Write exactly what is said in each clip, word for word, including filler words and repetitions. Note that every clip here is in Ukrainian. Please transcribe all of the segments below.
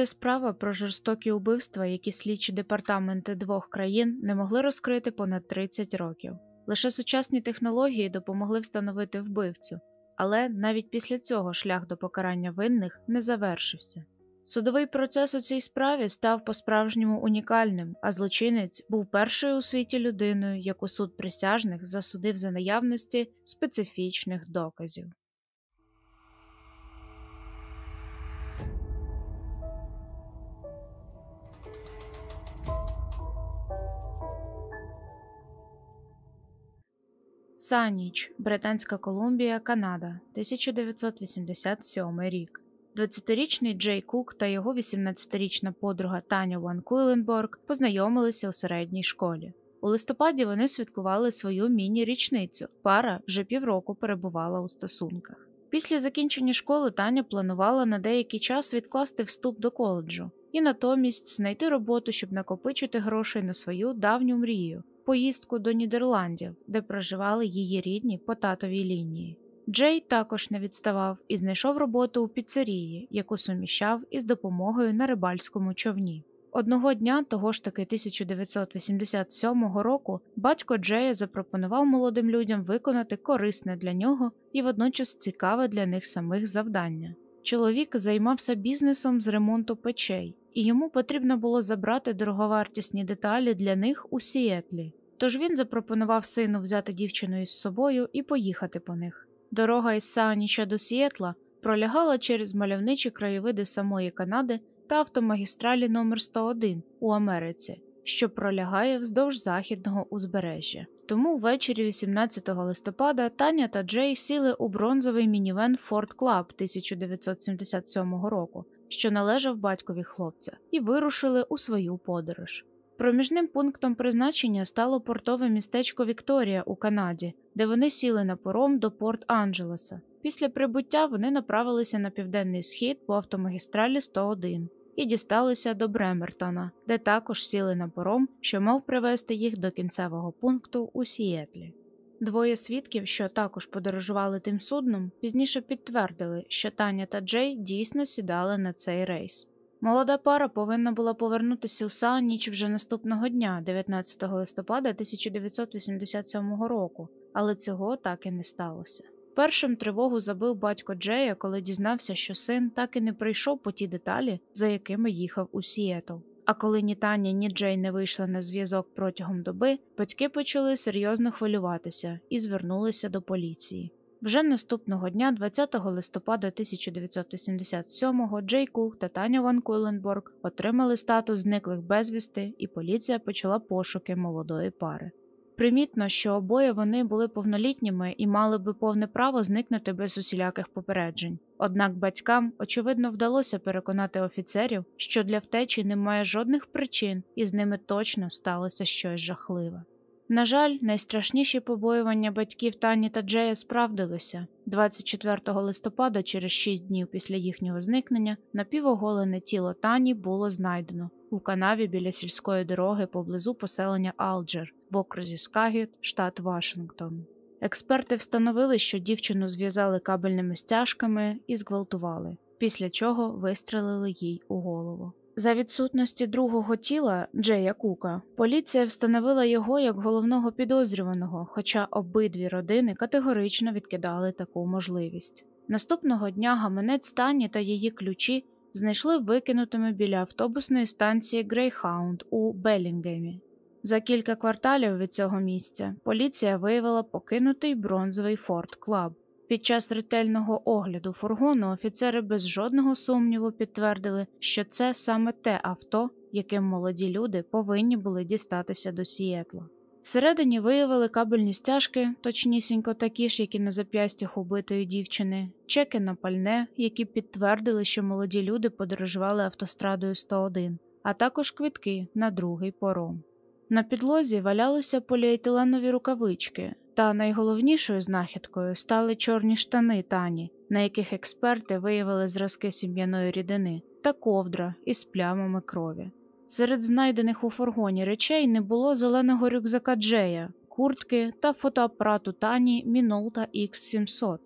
Це справа про жорстокі вбивства, які слідчі департаменти двох країн не могли розкрити понад тридцять років. Лише сучасні технології допомогли встановити вбивцю, але навіть після цього шлях до покарання винних не завершився. Судовий процес у цій справі став по-справжньому унікальним, а злочинець був першою у світі людиною, яку суд присяжних засудив за наявності специфічних доказів. Саанич, Британська Колумбія, Канада, тисяча дев'ятсот вісімдесят сьомий рік. двадцятирічний Джей Кук та його вісімнадцятирічна подруга Таня Ван Куйленборг познайомилися у середній школі. У листопаді вони святкували свою міні-річницю. Пара вже півроку перебувала у стосунках. Після закінчення школи Таня планувала на деякий час відкласти вступ до коледжу і натомість знайти роботу, щоб накопичити грошей на свою давню мрію – поїздку до Нідерландів, де проживали її рідні по татовій лінії. Джей також не відставав і знайшов роботу у піцерії, яку суміщав із допомогою на рибальському човні. Одного дня, того ж таки тисяча дев'ятсот вісімдесят сьомого року, батько Джея запропонував молодим людям виконати корисне для нього і водночас цікаве для них самих завдання. Чоловік займався бізнесом з ремонту печей, і йому потрібно було забрати дороговартісні деталі для них у Сіетлі. Тож він запропонував сину взяти дівчину із собою і поїхати по них. Дорога із Сааніча до Сіетла пролягала через мальовничі краєвиди самої Канади та автомагістралі номер сто один у Америці, що пролягає вздовж західного узбережжя. Тому ввечері вісімнадцятого листопада Таня та Джей сіли у бронзовий мінівен Форд Клаб тисяча дев'ятсот сімдесят сьомого року, що належав батькові хлопця, і вирушили у свою подорож. Проміжним пунктом призначення стало портове містечко Вікторія у Канаді, де вони сіли на паром до Порт-Анджелеса. Після прибуття вони направилися на південний схід по автомагістралі сто один і дісталися до Бремертона, де також сіли на паром, що мав привезти їх до кінцевого пункту у Сіетлі. Двоє свідків, що також подорожували тим судном, пізніше підтвердили, що Таня та Джей дійсно сідали на цей рейс. Молода пара повинна була повернутися у Саанич вже наступного дня, дев'ятнадцятого листопада тисяча дев'ятсот вісімдесят сьомого року, але цього так і не сталося. Першим тривогу забив батько Джея, коли дізнався, що син так і не прийшов по ті деталі, за якими їхав у Сіетл. А коли ні Таня, ні Джей не вийшли на зв'язок протягом доби, батьки почали серйозно хвилюватися і звернулися до поліції. Вже наступного дня, двадцятого листопада тисяча дев'ятсот вісімдесят сьомого, Джей Кук та Таня Ван Куйленборг отримали статус зниклих безвісти, і поліція почала пошуки молодої пари. Примітно, що обоє вони були повнолітніми і мали би повне право зникнути без усіляких попереджень. Однак батькам, очевидно, вдалося переконати офіцерів, що для втечі немає жодних причин і з ними точно сталося щось жахливе. На жаль, найстрашніші побоювання батьків Тані та Джея справдилися. двадцять четвертого листопада, через шість днів після їхнього зникнення, напівоголене тіло Тані було знайдено у канаві біля сільської дороги поблизу поселення Алджер в окрузі Скагіт, штат Вашингтон. Експерти встановили, що дівчину зв'язали кабельними стяжками і зґвалтували, після чого вистрелили їй у голову. За відсутності другого тіла, Джея Кука, поліція встановила його як головного підозрюваного, хоча обидві родини категорично відкидали таку можливість. Наступного дня гаманець Тані та її ключі знайшли викинутими біля автобусної станції Грейхаунд у Белінгемі. За кілька кварталів від цього місця поліція виявила покинутий бронзовий Форд Клаб. Під час ретельного огляду фургону офіцери без жодного сумніву підтвердили, що це саме те авто, яким молоді люди повинні були дістатися до Сіетла. Всередині виявили кабельні стяжки, точнісінько такі ж, як і на зап'ястях убитої дівчини, чеки на пальне, які підтвердили, що молоді люди подорожували автострадою сто один, а також квитки на другий паром. На підлозі валялися поліетиленові рукавички, та найголовнішою знахідкою стали чорні штани Тані, на яких експерти виявили зразки сім'яної рідини, та ковдра із плямами крові. Серед знайдених у фургоні речей не було зеленого рюкзака Джея, куртки та фотоапарату Тані Minolta ікс сімсот.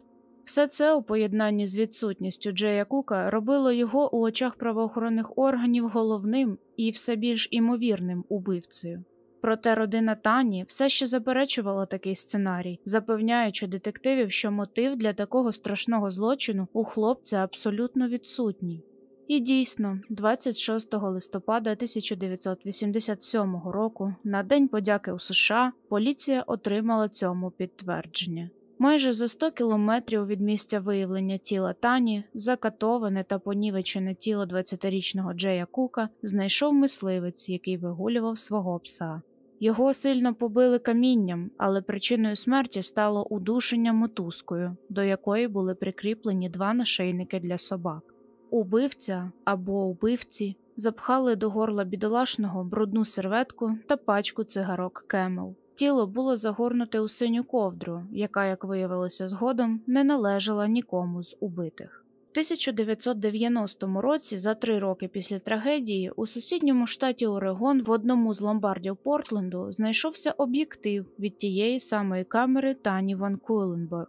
Все це у поєднанні з відсутністю Джея Кука робило його у очах правоохоронних органів головним і все більш імовірним убивцею. Проте родина Тані все ще заперечувала такий сценарій, запевняючи детективів, що мотив для такого страшного злочину у хлопця абсолютно відсутній. І дійсно, двадцять шостого листопада тисяча дев'ятсот вісімдесят сьомого року, на День подяки у США, поліція отримала цьому підтвердження. Майже за сто кілометрів від місця виявлення тіла Тані, закатоване та понівечене тіло двадцятирічного Джея Кука знайшов мисливець, який вигулював свого пса. Його сильно побили камінням, але причиною смерті стало удушення мотузкою, до якої були прикріплені два нашийники для собак. Убивця або убивці запхали до горла бідолашного брудну серветку та пачку цигарок Camel. Тіло було загорнуте у синю ковдру, яка, як виявилося згодом, не належала нікому з убитих. В тисяча дев'ятсот дев'яностому році, за три роки після трагедії, у сусідньому штаті Орегон в одному з ломбардів Портленду знайшовся об'єктив від тієї самої камери Тані Ван Куйленборг.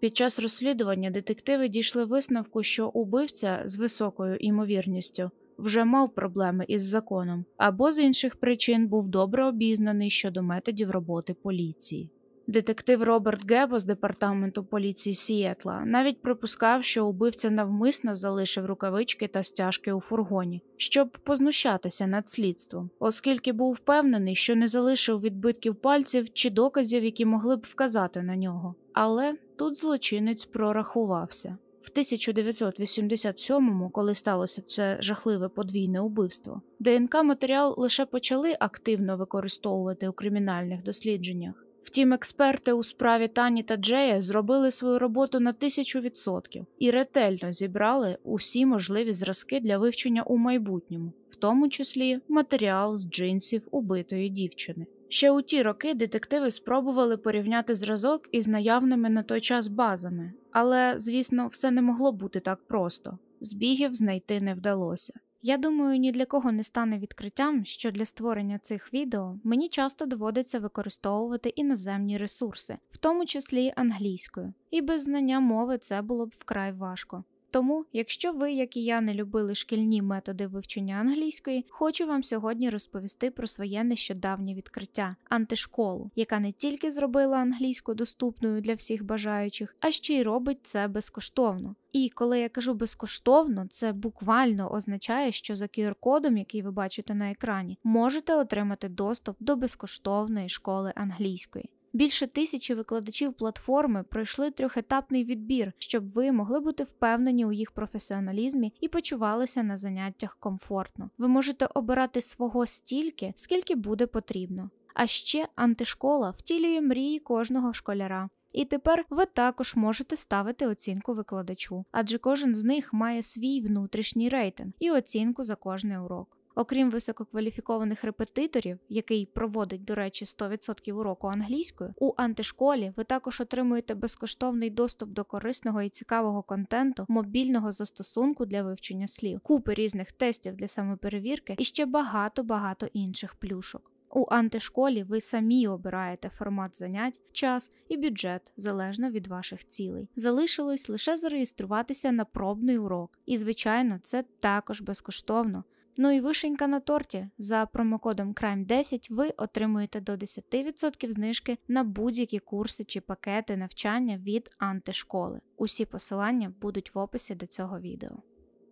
Під час розслідування детективи дійшли висновку, що убивця з високою ймовірністю вже мав проблеми із законом, або з інших причин був добре обізнаний щодо методів роботи поліції. Детектив Роберт Гебо з департаменту поліції Сіетла навіть припускав, що убивця навмисно залишив рукавички та стяжки у фургоні, щоб познущатися над слідством, оскільки був впевнений, що не залишив відбитків пальців чи доказів, які могли б вказати на нього. Але тут злочинець прорахувався. В тисяча дев'ятсот вісімдесят сьомому, коли сталося це жахливе подвійне убивство, ДНК-матеріал лише почали активно використовувати у кримінальних дослідженнях. Втім, експерти у справі Тані та Джея зробили свою роботу на тисячу відсотків і ретельно зібрали усі можливі зразки для вивчення у майбутньому, в тому числі матеріал з джинсів убитої дівчини. Ще у ті роки детективи спробували порівняти зразок із наявними на той час базами, але, звісно, все не могло бути так просто. Збігів знайти не вдалося. Я думаю, ні для кого не стане відкриттям, що для створення цих відео мені часто доводиться використовувати іноземні ресурси, в тому числі англійською. І без знання мови це було б вкрай важко. Тому, якщо ви, як і я, не любили шкільні методи вивчення англійської, хочу вам сьогодні розповісти про своє нещодавнє відкриття – антишколу, яка не тільки зробила англійську доступною для всіх бажаючих, а ще й робить це безкоштовно. І коли я кажу безкоштовно, це буквально означає, що за кю ар-кодом, який ви бачите на екрані, можете отримати доступ до безкоштовної школи англійської. Більше тисячі викладачів платформи пройшли трьохетапний відбір, щоб ви могли бути впевнені у їх професіоналізмі і почувалися на заняттях комфортно. Ви можете обирати свого стільки, скільки буде потрібно. А ще антишкола втілює мрії кожного школяра. І тепер ви також можете ставити оцінку викладачу, адже кожен з них має свій внутрішній рейтинг і оцінку за кожний урок. Окрім висококваліфікованих репетиторів, який проводить, до речі, сто відсотків уроку англійською, у антишколі ви також отримуєте безкоштовний доступ до корисного і цікавого контенту, мобільного застосунку для вивчення слів, купи різних тестів для самоперевірки і ще багато-багато інших плюшок. У антишколі ви самі обираєте формат занять, час і бюджет, залежно від ваших цілей. Залишилось лише зареєструватися на пробний урок. І, звичайно, це також безкоштовно. Ну і вишенька на торті. За промокодом крайм десять ви отримуєте до десяти відсотків знижки на будь-які курси чи пакети навчання від антишколи. Усі посилання будуть в описі до цього відео.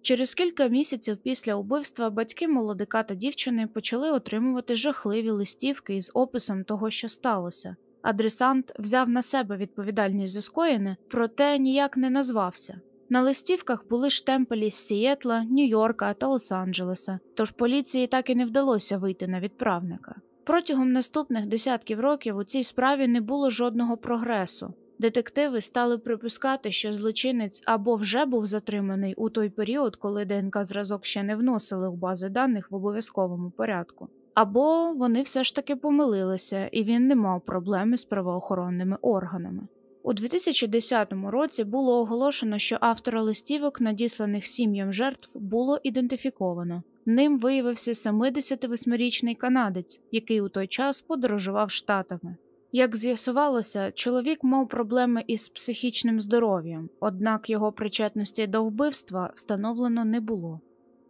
Через кілька місяців після убивства батьки молодика та дівчини почали отримувати жахливі листівки із описом того, що сталося. Адресант взяв на себе відповідальність за скоєне, проте ніяк не назвався. На листівках були штемпелі з Сієтла, Нью-Йорка та Лос-Анджелеса, тож поліції так і не вдалося вийти на відправника. Протягом наступних десятків років у цій справі не було жодного прогресу. Детективи стали припускати, що злочинець або вже був затриманий у той період, коли ДНК-зразок ще не вносили в бази даних в обов'язковому порядку, або вони все ж таки помилилися і він не мав проблеми з правоохоронними органами. У дві тисячі десятому році було оголошено, що автора листівок, надісланих сім'ям жертв, було ідентифіковано. Ним виявився семидесятивосьмирічний канадець, який у той час подорожував Штатами. Як з'ясувалося, чоловік мав проблеми із психічним здоров'ям, однак його причетності до вбивства встановлено не було.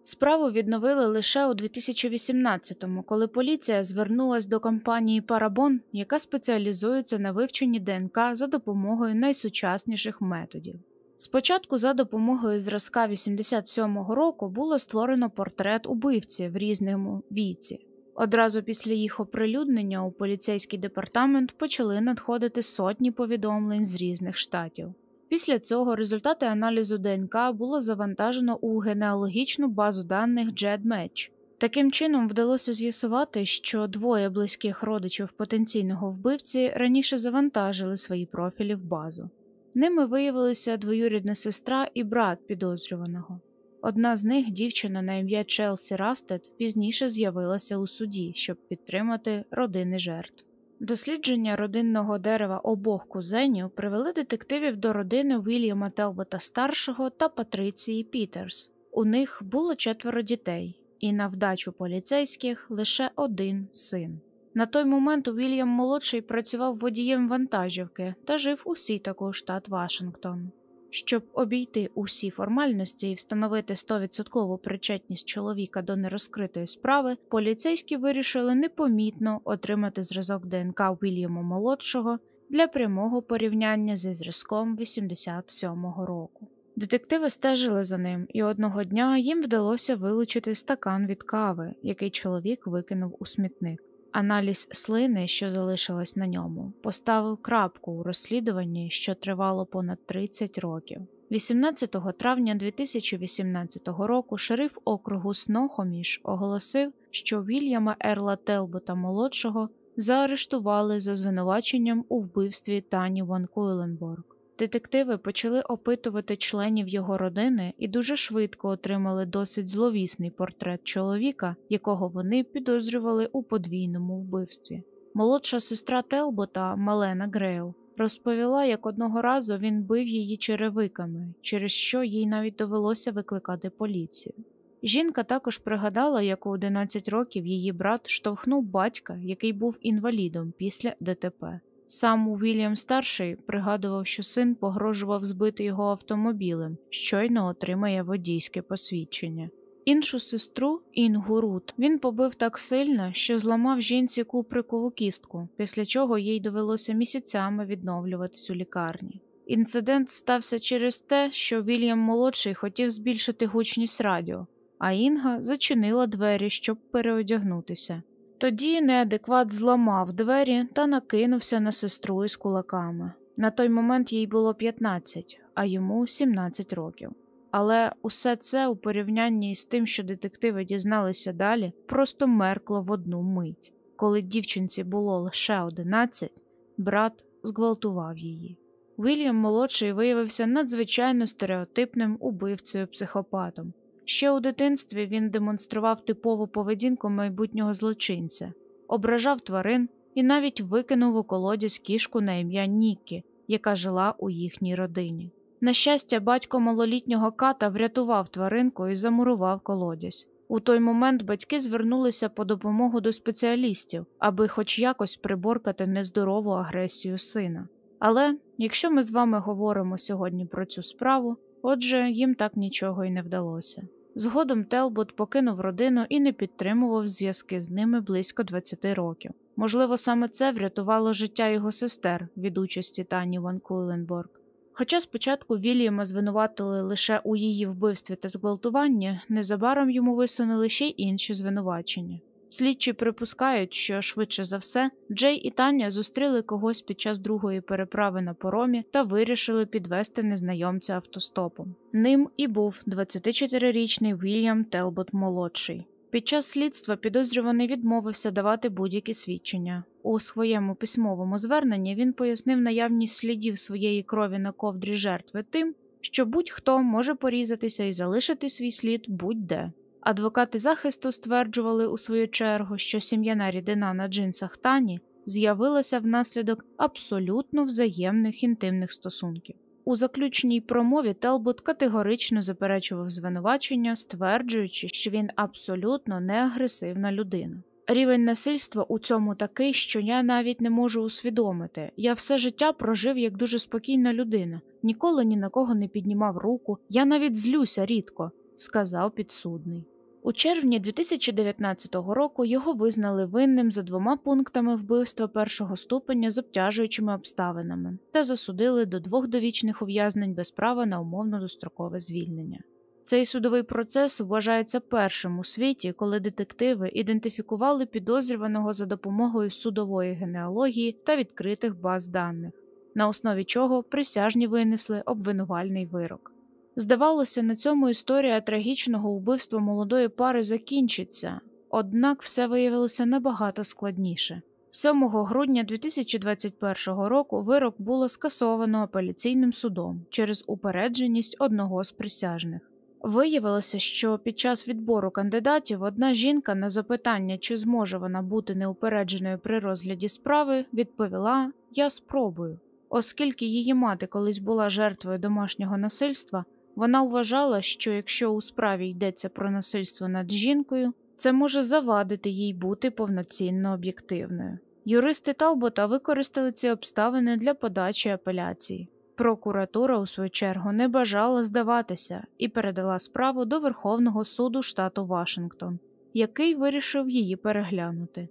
Справу відновили лише у дві тисячі вісімнадцятому, коли поліція звернулась до компанії «Парабон», яка спеціалізується на вивченні ДНК за допомогою найсучасніших методів. Спочатку за допомогою зразка вісімдесят сьомого року було створено портрет убивці в різному віці. Одразу після їх оприлюднення у поліцейський департамент почали надходити сотні повідомлень з різних штатів. Після цього результати аналізу ДНК було завантажено у генеалогічну базу даних «JedMatch». Таким чином вдалося з'ясувати, що двоє близьких родичів потенційного вбивці раніше завантажили свої профілі в базу. Ними виявилися двоюрідна сестра і брат підозрюваного. Одна з них, дівчина на ім'я Челсі Растет, пізніше з'явилася у суді, щоб підтримати родини жертв. Дослідження родинного дерева обох кузенів привели детективів до родини Вільяма Телбота-старшого та Патриції Пітерс. У них було четверо дітей, і на вдачу поліцейських лише один син. На той момент Вільям-молодший працював водієм вантажівки та жив у Сітаку, штат Вашингтон. Щоб обійти усі формальності і встановити стовідсоткову причетність чоловіка до нерозкритої справи, поліцейські вирішили непомітно отримати зразок ДНК Вільяма-молодшого для прямого порівняння зі зразком вісімдесят сьомого року. Детективи стежили за ним, і одного дня їм вдалося вилучити стакан від кави, який чоловік викинув у смітник. Аналіз слини, що залишилась на ньому, поставив крапку у розслідуванні, що тривало понад тридцять років. вісімнадцятого травня дві тисячі вісімнадцятого року шериф округу Снохоміш оголосив, що Вільяма Ерла Телбота-молодшого заарештували за звинуваченням у вбивстві Тані Ван Куйленборг. Детективи почали опитувати членів його родини і дуже швидко отримали досить зловісний портрет чоловіка, якого вони підозрювали у подвійному вбивстві. Молодша сестра Телбота, Малена Грейл, розповіла, як одного разу він бив її черевиками, через що їй навіть довелося викликати поліцію. Жінка також пригадала, як у одинадцять років її брат штовхнув батька, який був інвалідом після де те пе. Сам Вільям-старший пригадував, що син погрожував збити його автомобілем, щойно отримає водійське посвідчення. Іншу сестру, Інгу Рут, він побив так сильно, що зламав жінці куприкову кістку, після чого їй довелося місяцями відновлюватись у лікарні. Інцидент стався через те, що Вільям-молодший хотів збільшити гучність радіо, а Інга зачинила двері, щоб переодягнутися. Тоді неадекват зламав двері та накинувся на сестру із кулаками. На той момент їй було п'ятнадцять, а йому сімнадцять років. Але усе це у порівнянні з тим, що детективи дізналися далі, просто меркло в одну мить. Коли дівчинці було лише одинадцять, брат зґвалтував її. Вільям-молодший виявився надзвичайно стереотипним убивцею-психопатом. Ще у дитинстві він демонстрував типову поведінку майбутнього злочинця, ображав тварин і навіть викинув у колодязь кішку на ім'я Нікі, яка жила у їхній родині. На щастя, батько малолітнього ката врятував тваринку і замурував колодязь. У той момент батьки звернулися по допомогу до спеціалістів, аби хоч якось приборкати нездорову агресію сина. Але, якщо ми з вами говоримо сьогодні про цю справу, отже, їм так нічого й не вдалося. Згодом Телбот покинув родину і не підтримував зв'язки з ними близько двадцять років. Можливо, саме це врятувало життя його сестер від участі Тані Ван Куйленборг. Хоча спочатку Вільяма звинуватили лише у її вбивстві та зґвалтуванні, незабаром йому висунули ще й інші звинувачення. Слідчі припускають, що, швидше за все, Джей і Таня зустріли когось під час другої переправи на паромі та вирішили підвести незнайомця автостопом. Ним і був двадцятичотирирічний Вільям Телбот-молодший. Під час слідства підозрюваний відмовився давати будь-які свідчення. У своєму письмовому зверненні він пояснив наявність слідів своєї крові на ковдрі жертви тим, що будь-хто може порізатися і залишити свій слід будь-де. Адвокати захисту стверджували у свою чергу, що сім'яна рідина на джинсах Тані з'явилася внаслідок абсолютно взаємних інтимних стосунків. У заключній промові Телбот категорично заперечував звинувачення, стверджуючи, що він абсолютно неагресивна людина. Рівень насильства у цьому такий, що я навіть не можу усвідомити. Я все життя прожив як дуже спокійна людина. Ніколи ні на кого не піднімав руку. Я навіть злюся рідко», – сказав підсудний. У червні дві тисячі дев'ятнадцятого року його визнали винним за двома пунктами вбивства першого ступеня з обтяжуючими обставинами та засудили до двох довічних ув'язнень без права на умовно-дострокове звільнення. Цей судовий процес вважається першим у світі, коли детективи ідентифікували підозрюваного за допомогою судової генеалогії та відкритих баз даних, на основі чого присяжні винесли обвинувальний вирок. Здавалося, на цьому історія трагічного вбивства молодої пари закінчиться, однак все виявилося набагато складніше. сьомого грудня дві тисячі двадцять першого року вирок було скасовано апеляційним судом через упередженість одного з присяжних. Виявилося, що під час відбору кандидатів одна жінка на запитання, чи зможе вона бути неупередженою при розгляді справи, відповіла «Я спробую». Оскільки її мати колись була жертвою домашнього насильства, вона вважала, що якщо у справі йдеться про насильство над жінкою, це може завадити їй бути повноцінно об'єктивною. Юристи Талбота використали ці обставини для подачі апеляції. Прокуратура, у свою чергу, не бажала здаватися і передала справу до Верховного суду штату Вашингтон, який вирішив її переглянути.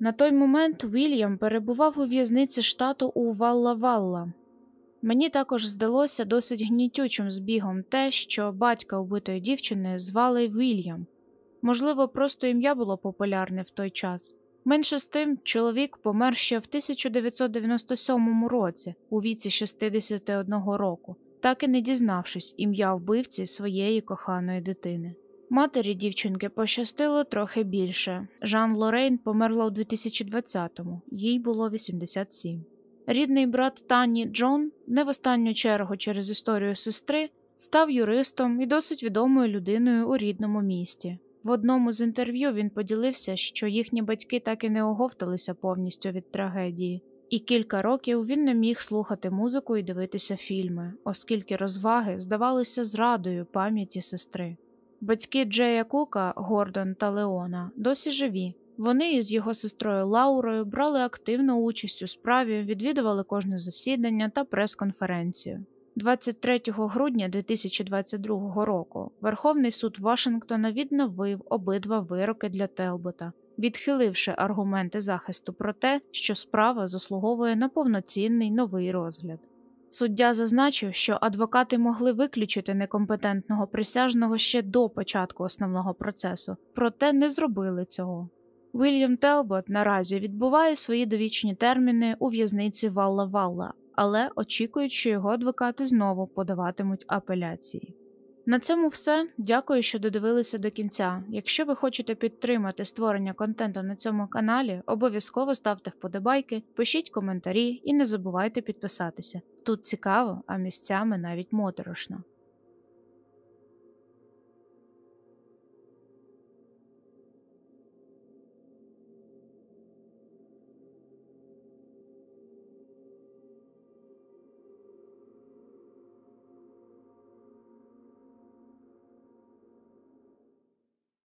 На той момент Вільям перебував у в'язниці штату у Валла-Валла. Мені також здалося досить гнітючим збігом те, що батька убитої дівчини звали Вільям. Можливо, просто ім'я було популярне в той час. Менше з тим, чоловік помер ще в тисяча дев'ятсот дев'яносто сьомому році, у віці шістдесят один року, так і не дізнавшись ім'я вбивці своєї коханої дитини. Матері дівчинки пощастило трохи більше. Жан Лорейн померла у дві тисячі двадцятому, їй було вісімдесят сім. Рідний брат Тані Джон, не в останню чергу через історію сестри, став юристом і досить відомою людиною у рідному місті. В одному з інтерв'ю він поділився, що їхні батьки так і не оговталися повністю від трагедії. І кілька років він не міг слухати музику і дивитися фільми, оскільки розваги здавалися зрадою пам'яті сестри. Батьки Джея Кука, Гордон та Леона, досі живі. Вони із його сестрою Лаурою брали активну участь у справі, відвідували кожне засідання та прес-конференцію. двадцять третього грудня дві тисячі двадцять другого року Верховний суд Вашингтона відновив обидва вироки для Телбота, відхиливши аргументи захисту про те, що справа заслуговує на повноцінний новий розгляд. Суддя зазначив, що адвокати могли виключити некомпетентного присяжного ще до початку основного процесу, проте не зробили цього. Вільям Телбот наразі відбуває свої довічні терміни у в'язниці Валла-Валла, але очікують, що його адвокати знову подаватимуть апеляції. На цьому все. Дякую, що додивилися до кінця. Якщо ви хочете підтримати створення контенту на цьому каналі, обов'язково ставте вподобайки, пишіть коментарі і не забувайте підписатися. Тут цікаво, а місцями навіть моторошно.